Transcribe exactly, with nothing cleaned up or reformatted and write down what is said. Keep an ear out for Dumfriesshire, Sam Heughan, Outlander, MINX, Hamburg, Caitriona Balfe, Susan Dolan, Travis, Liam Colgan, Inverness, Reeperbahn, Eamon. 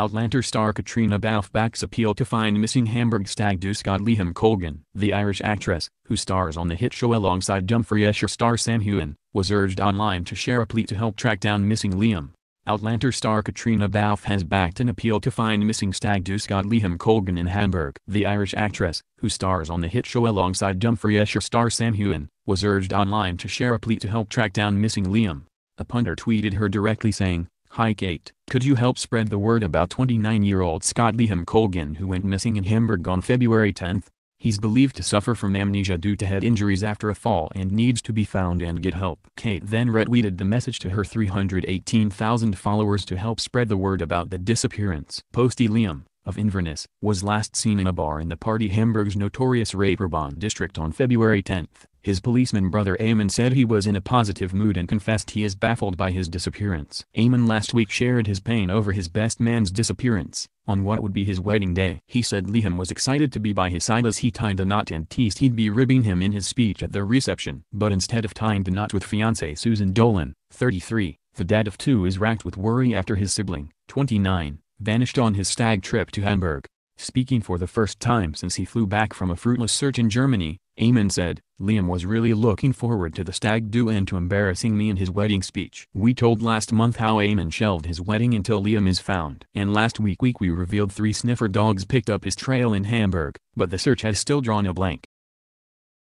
Outlander star Caitriona Balfe backs appeal to find missing Hamburg stag do Scot Liam Colgan. The Irish actress, who stars on the hit show alongside Dumfriesshire star Sam Heughan, was urged online to share a plea to help track down missing Liam. Outlander star Caitriona Balfe has backed an appeal to find missing stag do Scot Liam Colgan in Hamburg. The Irish actress, who stars on the hit show alongside Dumfriesshire star Sam Heughan, was urged online to share a plea to help track down missing Liam. A punter tweeted her directly saying, "Hi Kate, could you help spread the word about twenty-nine-year-old Scot Liam Colgan who went missing in Hamburg on February tenth? He's believed to suffer from amnesia due to head injuries after a fall and needs to be found and get help." Kate then retweeted the message to her three hundred eighteen thousand followers to help spread the word about the disappearance. Postie Liam, of Inverness, was last seen in a bar in the party Hamburg's notorious Reeperbahn district on February tenth. His policeman brother Eamon said he was in a positive mood and confessed he is baffled by his disappearance. Eamon last week shared his pain over his best man's disappearance, on what would be his wedding day. He said Liam was excited to be by his side as he tied the knot and teased he'd be ribbing him in his speech at the reception. But instead of tying the knot with fiancée Susan Dolan, thirty-three, the dad of two is racked with worry after his sibling, twenty-nine, vanished on his stag trip to Hamburg. Speaking for the first time since he flew back from a fruitless search in Germany, Eamon said, "Liam was really looking forward to the stag do and to embarrassing me in his wedding speech. We told last month how Eamon shelved his wedding until Liam is found. And last week, week we revealed three sniffer dogs picked up his trail in Hamburg, but the search has still drawn a blank."